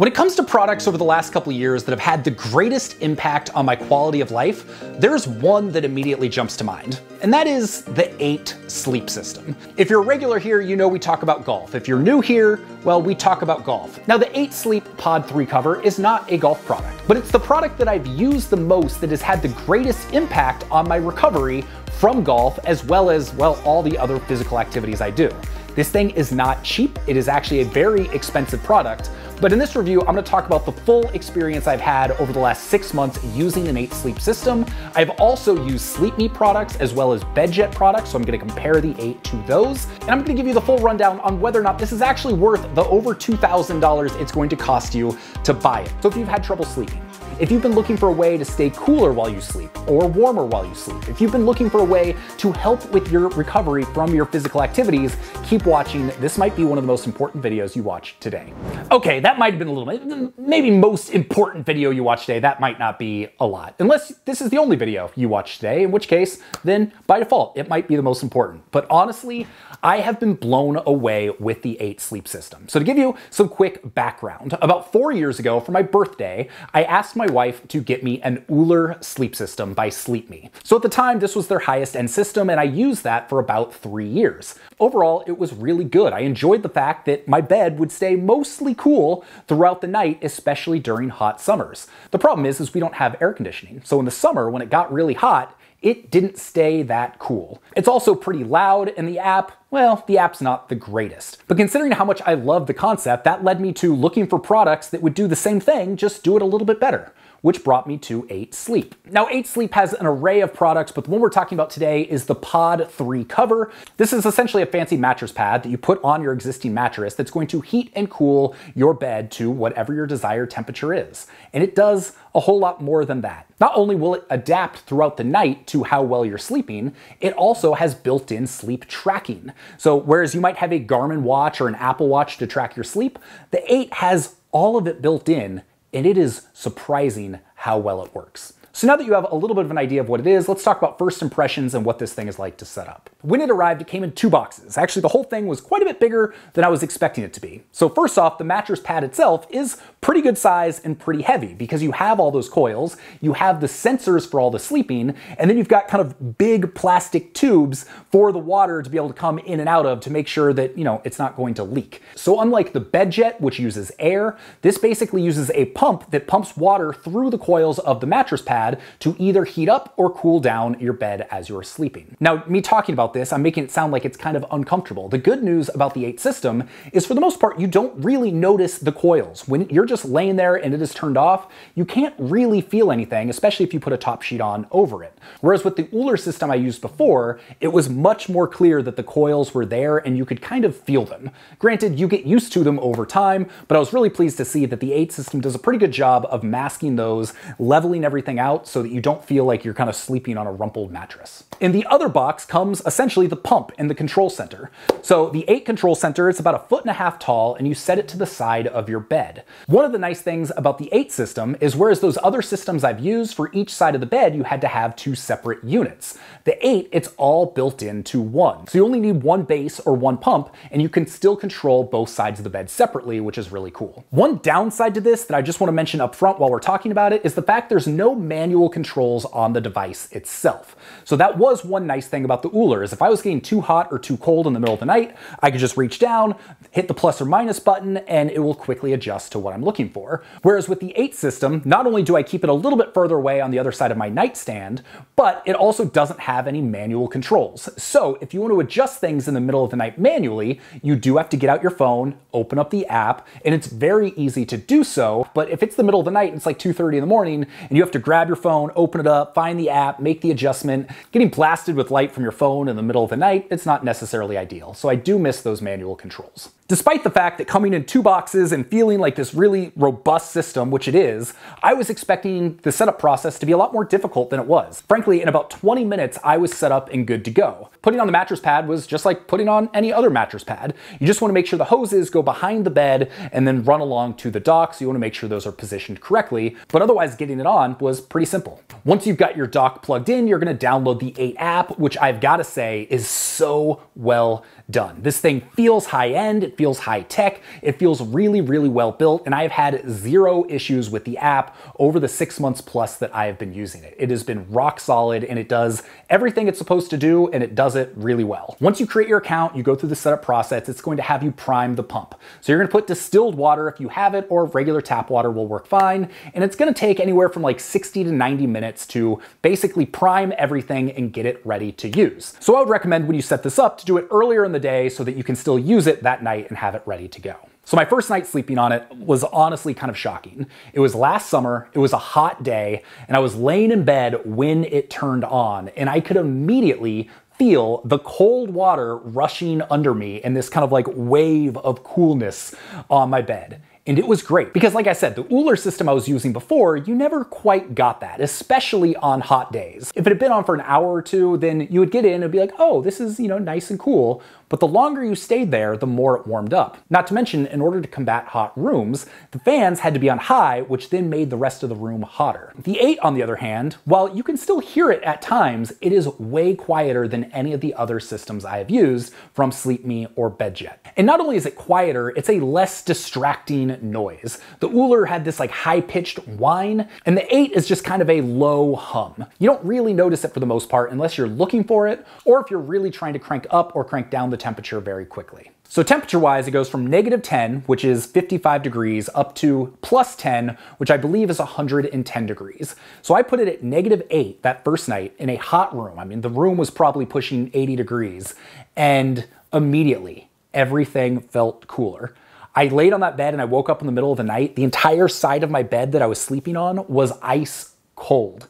When it comes to products over the last couple of years that have had the greatest impact on my quality of life, there's one that immediately jumps to mind, and that is the Eight Sleep system. If you're a regular here, you know we talk about golf. If you're new here, well, we talk about golf. Now, the Eight Sleep Pod 3 cover is not a golf product, but it's the product that I've used the most that has had the greatest impact on my recovery from golf, as well as, well, all the other physical activities I do. This thing is not cheap. It is actually a very expensive product. But in this review, I'm gonna talk about the full experience I've had over the last 6 months using an Eight Sleep system. I've also used SleepMe products as well as Bedjet products, so I'm gonna compare the Eight to those. And I'm gonna give you the full rundown on whether or not this is actually worth the over $2,000 it's going to cost you to buy it. So if you've had trouble sleeping, if you've been looking for a way to stay cooler while you sleep or warmer while you sleep, if you've been looking for a way to help with your recovery from your physical activities, keep watching. This might be one of the most important videos you watch today. Okay, that might have been a little, maybe most important video you watch today. That might not be a lot, unless this is the only video you watch today, in which case, then by default, it might be the most important. But honestly, I have been blown away with the Eight Sleep system. So to give you some quick background, about 4 years ago for my birthday, I asked my wife to get me an Ooler sleep system by SleepMe. So at the time, this was their highest end system, and I used that for about 3 years. Overall, it was really good. I enjoyed the fact that my bed would stay mostly cool throughout the night, especially during hot summers. The problem is we don't have air conditioning. So in the summer, when it got really hot, it didn't stay that cool. It's also pretty loud, and the app, well, the app's not the greatest. But considering how much I love the concept, that led me to looking for products that would do the same thing, just do it a little bit better, which brought me to Eight Sleep. Now, Eight Sleep has an array of products, but the one we're talking about today is the Pod 3 cover. This is essentially a fancy mattress pad that you put on your existing mattress that's going to heat and cool your bed to whatever your desired temperature is. And it does a whole lot more than that. Not only will it adapt throughout the night to how well you're sleeping, it also has built-in sleep tracking. So whereas you might have a Garmin watch or an Apple Watch to track your sleep, the Eight has all of it built in, and it is surprising how well it works. So now that you have a little bit of an idea of what it is, let's talk about first impressions and what this thing is like to set up. When it arrived, it came in 2 boxes. Actually, the whole thing was quite a bit bigger than I was expecting it to be. So first off, the mattress pad itself is pretty good size and pretty heavy because you have all those coils, you have the sensors for all the sleeping, and then you've got kind of big plastic tubes for the water to be able to come in and out of to make sure that, you know, it's not going to leak. So unlike the Bedjet, which uses air, this basically uses a pump that pumps water through the coils of the mattress pad to either heat up or cool down your bed as you're sleeping. Now, me talking about this, I'm making it sound like it's kind of uncomfortable. The good news about the Eight system is for the most part, you don't really notice the coils. When you're just laying there and it is turned off, you can't really feel anything, especially if you put a top sheet on over it. Whereas with the Ooler system I used before, it was much more clear that the coils were there and you could kind of feel them. Granted, you get used to them over time, but I was really pleased to see that the Eight system does a pretty good job of masking those, leveling everything out, so that you don't feel like you're kind of sleeping on a rumpled mattress. In the other box comes essentially the pump and the control center. So the Eight control center, it's about 1.5 feet tall, and you set it to the side of your bed. One of the nice things about the Eight system is whereas those other systems I've used for each side of the bed, you had to have 2 separate units. The Eight, it's all built into one. So you only need one base or one pump, and you can still control both sides of the bed separately, which is really cool. One downside to this that I just want to mention up front while we're talking about it is the fact there's no manual controls on the device itself. So that was one nice thing about the Ooler is if I was getting too hot or too cold in the middle of the night, I could just reach down, hit the plus or minus button, and it will quickly adjust to what I'm looking for. Whereas with the Eight system, not only do I keep it a little bit further away on the other side of my nightstand, but it also doesn't have any manual controls. So if you want to adjust things in the middle of the night manually, you do have to get out your phone, open up the app, and it's very easy to do so. But if it's the middle of the night and it's like 2:30 in the morning and you have to grab your phone, open it up, find the app, make the adjustment. Getting blasted with light from your phone in the middle of the night, it's not necessarily ideal. So I do miss those manual controls. Despite the fact that coming in 2 boxes and feeling like this really robust system, which it is, I was expecting the setup process to be a lot more difficult than it was. Frankly, in about 20 minutes, I was set up and good to go. Putting on the mattress pad was just like putting on any other mattress pad. You just want to make sure the hoses go behind the bed and then run along to the dock, so you want to make sure those are positioned correctly, but otherwise getting it on was pretty simple. Once you've got your dock plugged in, you're going to download the Eight app, which I've got to say is so well done. This thing feels high-end, feels high tech, it feels really, really well built, and I've had zero issues with the app over the 6 months plus that I have been using it. It has been rock solid and it does everything it's supposed to do, and it does it really well. Once you create your account, you go through the setup process, it's going to have you prime the pump. So you're gonna put distilled water if you have it, or regular tap water will work fine, and it's gonna take anywhere from like 60 to 90 minutes to basically prime everything and get it ready to use. So I would recommend when you set this up to do it earlier in the day so that you can still use it that night and have it ready to go. So my first night sleeping on it was honestly kind of shocking. It was last summer, it was a hot day, and I was laying in bed when it turned on, and I could immediately feel the cold water rushing under me and this kind of like wave of coolness on my bed. And it was great because, like I said, the Ooler system I was using before, you never quite got that, especially on hot days. If it had been on for an hour or two, then you would get in and be like, oh, this is, you know, nice and cool. But the longer you stayed there, the more it warmed up. Not to mention, in order to combat hot rooms, the fans had to be on high, which then made the rest of the room hotter. The Eight, on the other hand, while you can still hear it at times, it is way quieter than any of the other systems I have used from SleepMe or Bedjet. And not only is it quieter, it's a less distracting noise. The Ooler had this like high-pitched whine, and the Eight is just kind of a low hum. You don't really notice it for the most part unless you're looking for it, or if you're really trying to crank up or crank down the temperature very quickly. So temperature-wise, it goes from -10, which is 55 degrees, up to +10, which I believe is 110 degrees. So I put it at -8 that first night in a hot room. I mean, the room was probably pushing 80 degrees, and immediately everything felt cooler. I laid on that bed and I woke up in the middle of the night. The entire side of my bed that I was sleeping on was ice cold.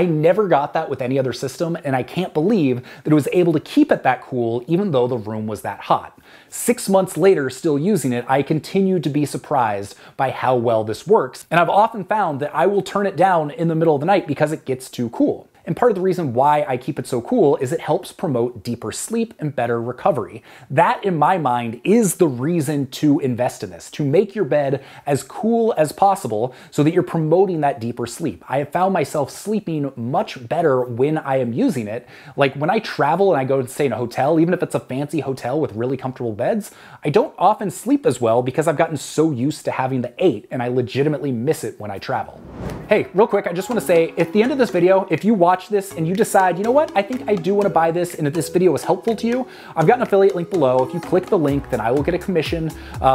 I never got that with any other system, and I can't believe that it was able to keep it that cool even though the room was that hot. 6 months later, still using it, I continue to be surprised by how well this works, and I've often found that I will turn it down in the middle of the night because it gets too cool. And part of the reason why I keep it so cool is it helps promote deeper sleep and better recovery. That, in my mind, is the reason to invest in this, to make your bed as cool as possible so that you're promoting that deeper sleep. I have found myself sleeping much better when I am using it. Like when I travel and I go to stay in a hotel, even if it's a fancy hotel with really comfortable beds, I don't often sleep as well because I've gotten so used to having the Eight, and I legitimately miss it when I travel. Hey, real quick, I just want to say, at the end of this video, if you watch this and you decide, you know what, I think I do want to buy this, and if this video was helpful to you, I've got an affiliate link below. If you click the link, then I will get a commission.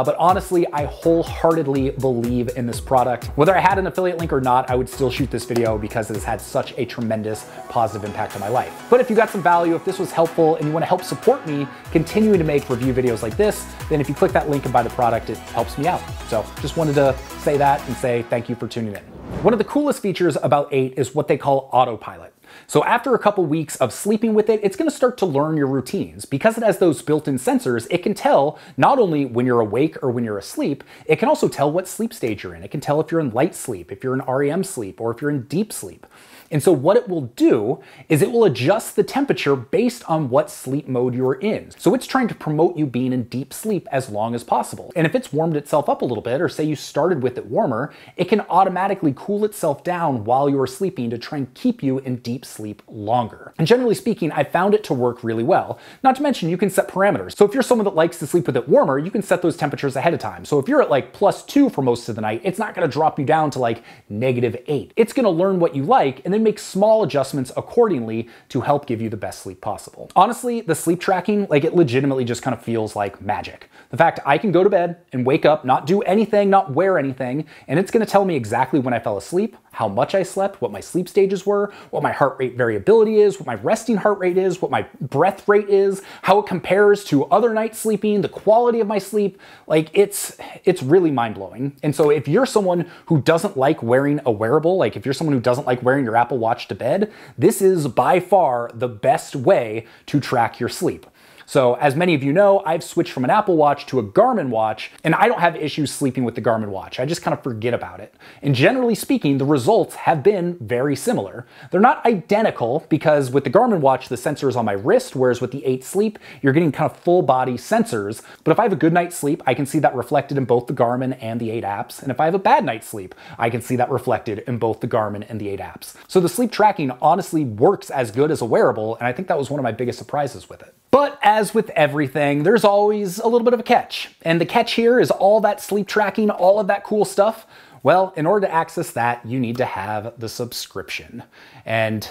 But honestly, I wholeheartedly believe in this product. Whether I had an affiliate link or not, I would still shoot this video because it has had such a tremendous positive impact on my life. But if you got some value, if this was helpful and you want to help support me continuing to make review videos like this, then if you click that link and buy the product, it helps me out. So just wanted to say that and say thank you for tuning in. One of the coolest features about Eight is what they call Autopilot. So after a couple weeks of sleeping with it, it's going to start to learn your routines. Because it has those built-in sensors, it can tell not only when you're awake or when you're asleep, it can also tell what sleep stage you're in. It can tell if you're in light sleep, if you're in REM sleep, or if you're in deep sleep. And so what it will do is it will adjust the temperature based on what sleep mode you're in. So it's trying to promote you being in deep sleep as long as possible. And if it's warmed itself up a little bit, or say you started with it warmer, it can automatically cool itself down while you're sleeping to try and keep you in deep sleep longer. And generally speaking, I found it to work really well. Not to mention, you can set parameters. So if you're someone that likes to sleep with it warmer, you can set those temperatures ahead of time. So if you're at like +2 for most of the night, it's not gonna drop you down to like -8. It's gonna learn what you like and then make small adjustments accordingly to help give you the best sleep possible. Honestly, the sleep tracking, like, it legitimately just kind of feels like magic. The fact I can go to bed and wake up, not do anything, not wear anything, and it's gonna tell me exactly when I fell asleep, how much I slept, what my sleep stages were, what my heart rate variability is, what my resting heart rate is, what my breath rate is, how it compares to other nights sleeping, the quality of my sleep. Like, it's really mind-blowing. And so if you're someone who doesn't like wearing a wearable, like if you're someone who doesn't like wearing your Apple Watch to bed, this is by far the best way to track your sleep. So as many of you know, I've switched from an Apple Watch to a Garmin watch, and I don't have issues sleeping with the Garmin watch. I just kind of forget about it. And generally speaking, the results have been very similar. They're not identical because with the Garmin watch, the sensor is on my wrist, whereas with the Eight Sleep, you're getting kind of full body sensors. But if I have a good night's sleep, I can see that reflected in both the Garmin and the Eight apps. And if I have a bad night's sleep, I can see that reflected in both the Garmin and the Eight apps. So the sleep tracking honestly works as good as a wearable, and I think that was one of my biggest surprises with it. But as with everything, there's always a little bit of a catch. And the catch here is all that sleep tracking, all of that cool stuff. Well, in order to access that, you need to have the subscription. And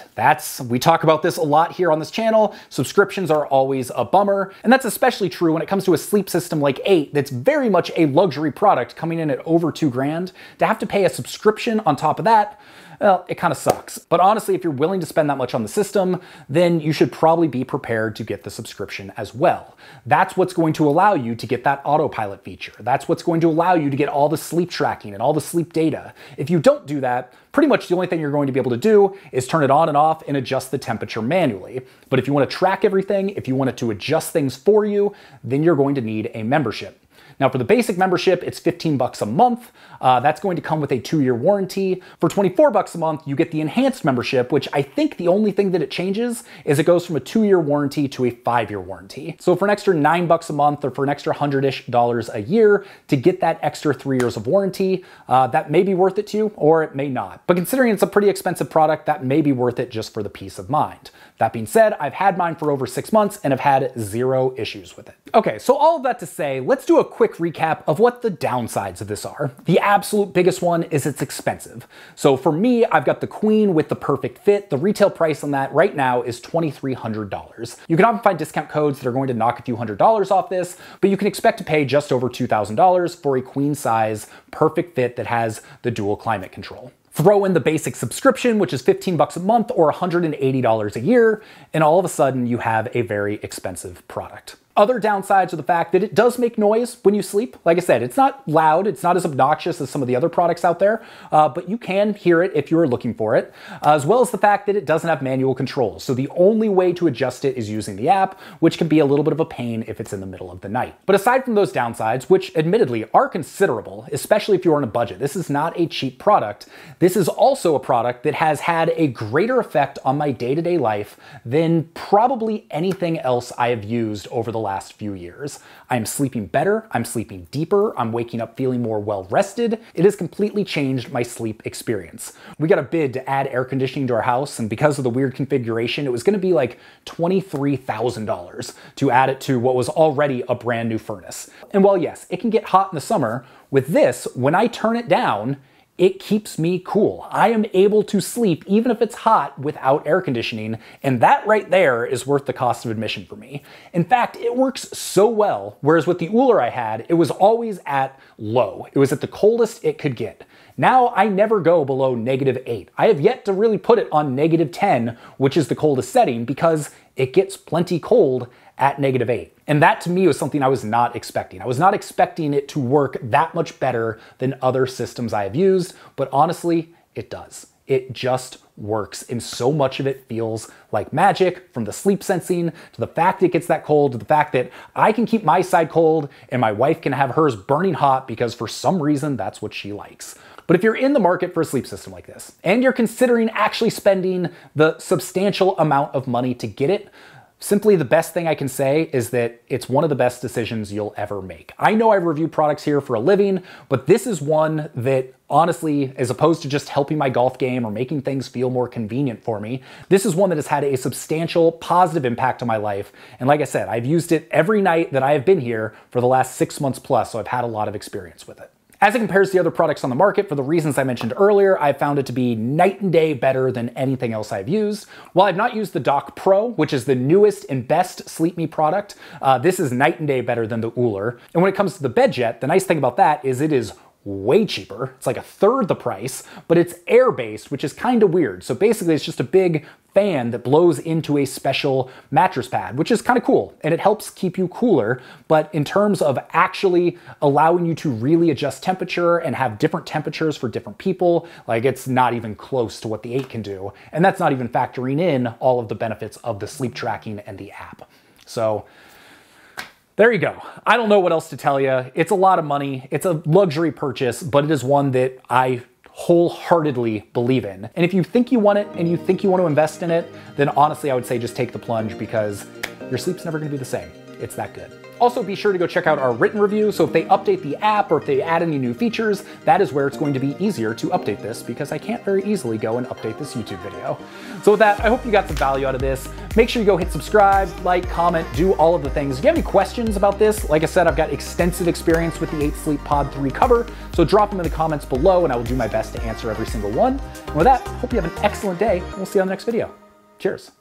we talk about this a lot here on this channel. Subscriptions are always a bummer. And that's especially true when it comes to a sleep system like Eight that's very much a luxury product coming in at over $2,000. To have to pay a subscription on top of that, well, it kind of sucks. But honestly, if you're willing to spend that much on the system, then you should probably be prepared to get the subscription as well. That's what's going to allow you to get that autopilot feature. That's what's going to allow you to get all the sleep tracking and all the sleep data. If you don't do that, pretty much the only thing you're going to be able to do is turn it on and off and adjust the temperature manually. But if you want to track everything, if you want it to adjust things for you, then you're going to need a membership. Now for the basic membership, it's $15 a month. That's going to come with a 2-year warranty. For $24 a month, you get the enhanced membership, which I think the only thing that it changes is it goes from a 2-year warranty to a 5-year warranty. So for an extra $9 a month or for an extra $100-ish a year to get that extra 3 years of warranty, that may be worth it to you or it may not. But considering it's a pretty expensive product, that may be worth it just for the peace of mind. That being said, I've had mine for over 6 months and have had zero issues with it. Okay, so all of that to say, let's do a quick recap of what the downsides of this are. The absolute biggest one is it's expensive. So for me, I've got the Queen with the perfect fit. The retail price on that right now is $2,300. You can often find discount codes that are going to knock a few $100 off this, but you can expect to pay just over $2,000 for a queen size perfect fit that has the dual climate control. Throw in the basic subscription, which is $15 a month or $180 a year, and all of a sudden you have a very expensive product. Other downsides are the fact that it does make noise when you sleep. Like I said, it's not loud, it's not as obnoxious as some of the other products out there, but you can hear it if you're looking for it, as well as the fact that it doesn't have manual controls. So the only way to adjust it is using the app, which can be a little bit of a pain if it's in the middle of the night. But aside from those downsides, which admittedly are considerable, especially if you're on a budget, this is not a cheap product. This is also a product that has had a greater effect on my day-to-day life than probably anything else I have used over the last few years. I'm sleeping better, I'm sleeping deeper, I'm waking up feeling more well-rested. It has completely changed my sleep experience. We got a bid to add air conditioning to our house, and because of the weird configuration, it was gonna be like $23,000 to add it to what was already a brand new furnace. And while yes, it can get hot in the summer, with this, when I turn it down, it keeps me cool. I am able to sleep even if it's hot without air conditioning, and that right there is worth the cost of admission for me. In fact, it works so well, whereas with the Ooler I had, it was always at low. It was at the coldest it could get. Now I never go below -8. I have yet to really put it on -10, which is the coldest setting, because it gets plenty cold at -8. And that to me was something I was not expecting. I was not expecting it to work that much better than other systems I have used, but honestly, it does. It just works, and so much of it feels like magic, from the sleep sensing, to the fact it gets that cold, to the fact that I can keep my side cold and my wife can have hers burning hot because for some reason that's what she likes. But if you're in the market for a sleep system like this, and you're considering actually spending the substantial amount of money to get it, simply the best thing I can say is that it's one of the best decisions you'll ever make. I know I review products here for a living, but this is one that honestly, as opposed to just helping my golf game or making things feel more convenient for me, this is one that has had a substantial positive impact on my life. And like I said, I've used it every night that I have been here for the last 6 months plus, so I've had a lot of experience with it. As it compares to the other products on the market, for the reasons I mentioned earlier, I've found it to be night and day better than anything else I've used. While I've not used the Doc Pro, which is the newest and best SleepMe product, this is night and day better than the Ooler. And when it comes to the Bedjet, the nice thing about that is it is way cheaper. It's like a third the price, but it's air-based, which is kind of weird. So basically, it's just a big fan that blows into a special mattress pad, which is kind of cool, and it helps keep you cooler. But in terms of actually allowing you to really adjust temperature and have different temperatures for different people, like, it's not even close to what the 8 can do. And that's not even factoring in all of the benefits of the sleep tracking and the app. So there you go. I don't know what else to tell you. It's a lot of money. It's a luxury purchase, but it is one that I wholeheartedly believe in. And if you think you want it and you think you want to invest in it, then honestly, I would say just take the plunge, because your sleep's never going to be the same. It's that good. Also, be sure to go check out our written review, so if they update the app or if they add any new features, that is where it's going to be easier to update this, because I can't very easily go and update this YouTube video. So with that, I hope you got some value out of this. Make sure you go hit subscribe, like, comment, do all of the things. If you have any questions about this, like I said, I've got extensive experience with the Eight Sleep Pod 3 cover, so drop them in the comments below and I will do my best to answer every single one. And with that, hope you have an excellent day, and we'll see you on the next video. Cheers.